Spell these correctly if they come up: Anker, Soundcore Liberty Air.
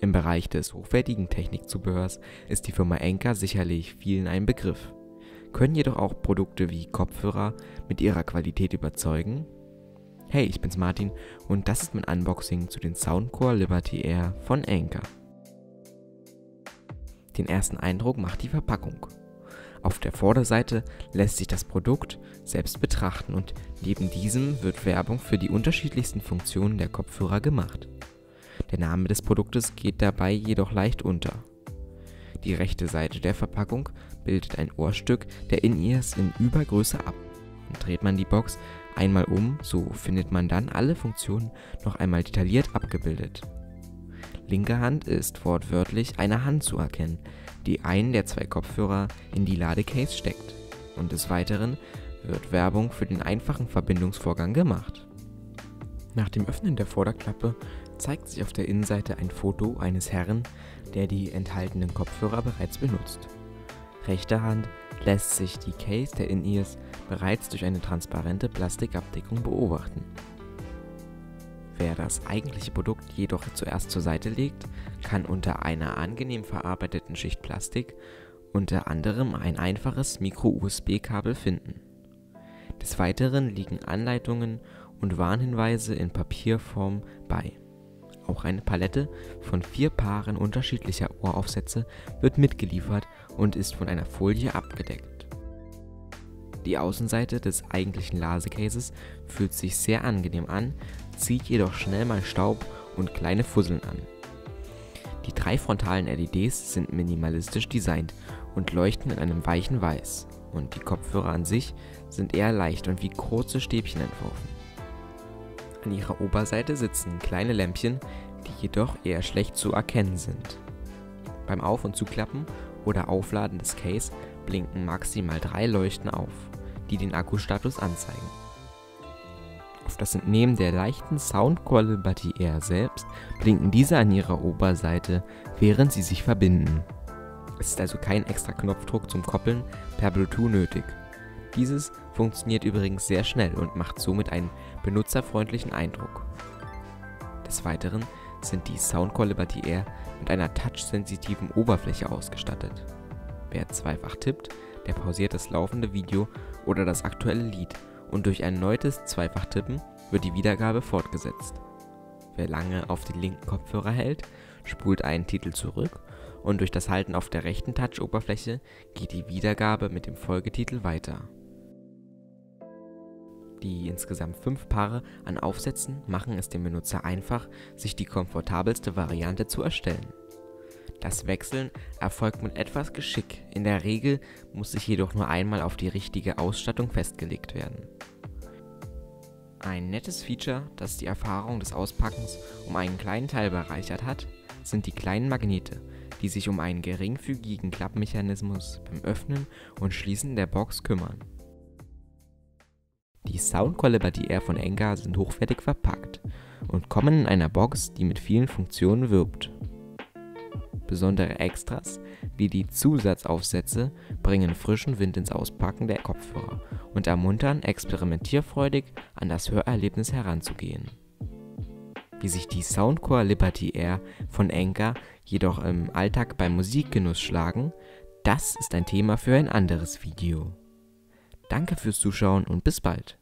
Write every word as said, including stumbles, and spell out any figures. Im Bereich des hochwertigen Technikzubehörs ist die Firma Anker sicherlich vielen ein Begriff. Können jedoch auch Produkte wie Kopfhörer mit ihrer Qualität überzeugen? Hey, ich bin's Martin und das ist mein Unboxing zu den Soundcore Liberty Air von Anker. Den ersten Eindruck macht die Verpackung. Auf der Vorderseite lässt sich das Produkt selbst betrachten und neben diesem wird Werbung für die unterschiedlichsten Funktionen der Kopfhörer gemacht. Der Name des Produktes geht dabei jedoch leicht unter. Die rechte Seite der Verpackung bildet ein Ohrstück der In-Ears in Übergröße ab. Und dreht man die Box einmal um, so findet man dann alle Funktionen noch einmal detailliert abgebildet. Linke Hand ist wortwörtlich eine Hand zu erkennen, die einen der zwei Kopfhörer in die Ladecase steckt. Und des Weiteren wird Werbung für den einfachen Verbindungsvorgang gemacht. Nach dem Öffnen der Vorderklappe zeigt sich auf der Innenseite ein Foto eines Herren, der die enthaltenen Kopfhörer bereits benutzt. Rechter Hand lässt sich die Case der In-Ears bereits durch eine transparente Plastikabdeckung beobachten. Wer das eigentliche Produkt jedoch zuerst zur Seite legt, kann unter einer angenehm verarbeiteten Schicht Plastik unter anderem ein einfaches Micro-U S B-Kabel finden. Des Weiteren liegen Anleitungen und Warnhinweise in Papierform bei. Auch eine Palette von vier Paaren unterschiedlicher Ohraufsätze wird mitgeliefert und ist von einer Folie abgedeckt. Die Außenseite des eigentlichen Ladecases fühlt sich sehr angenehm an, zieht jedoch schnell mal Staub und kleine Fusseln an. Die drei frontalen L E Ds sind minimalistisch designt und leuchten in einem weichen Weiß und die Kopfhörer an sich sind eher leicht und wie kurze Stäbchen entworfen. An ihrer Oberseite sitzen kleine Lämpchen, die jedoch eher schlecht zu erkennen sind. Beim Auf- und Zuklappen oder Aufladen des Case blinken maximal drei Leuchten auf, die den Akkustatus anzeigen. Auf das Entnehmen der leichten Soundcore Liberty Air selbst blinken diese an ihrer Oberseite, während sie sich verbinden. Es ist also kein extra Knopfdruck zum Koppeln per Bluetooth nötig. Dieses funktioniert übrigens sehr schnell und macht somit einen benutzerfreundlichen Eindruck. Des Weiteren sind die Soundcore Liberty Air mit einer touchsensitiven Oberfläche ausgestattet. Wer zweifach tippt, der pausiert das laufende Video oder das aktuelle Lied und durch erneutes Zweifach-Tippen wird die Wiedergabe fortgesetzt. Wer lange auf den linken Kopfhörer hält, spult einen Titel zurück und durch das Halten auf der rechten Touch-Oberfläche geht die Wiedergabe mit dem Folgetitel weiter. Die insgesamt fünf Paare an Aufsätzen machen es dem Benutzer einfach, sich die komfortabelste Variante zu erstellen. Das Wechseln erfolgt mit etwas Geschick, in der Regel muss sich jedoch nur einmal auf die richtige Ausstattung festgelegt werden. Ein nettes Feature, das die Erfahrung des Auspackens um einen kleinen Teil bereichert hat, sind die kleinen Magnete, die sich um einen geringfügigen Klappmechanismus beim Öffnen und Schließen der Box kümmern. Die Soundcore Liberty Air von Anker sind hochwertig verpackt und kommen in einer Box, die mit vielen Funktionen wirbt. Besondere Extras wie die Zusatzaufsätze bringen frischen Wind ins Auspacken der Kopfhörer und ermuntern, experimentierfreudig an das Hörerlebnis heranzugehen. Wie sich die Soundcore Liberty Air von Anker jedoch im Alltag beim Musikgenuss schlagen, das ist ein Thema für ein anderes Video. Danke fürs Zuschauen und bis bald.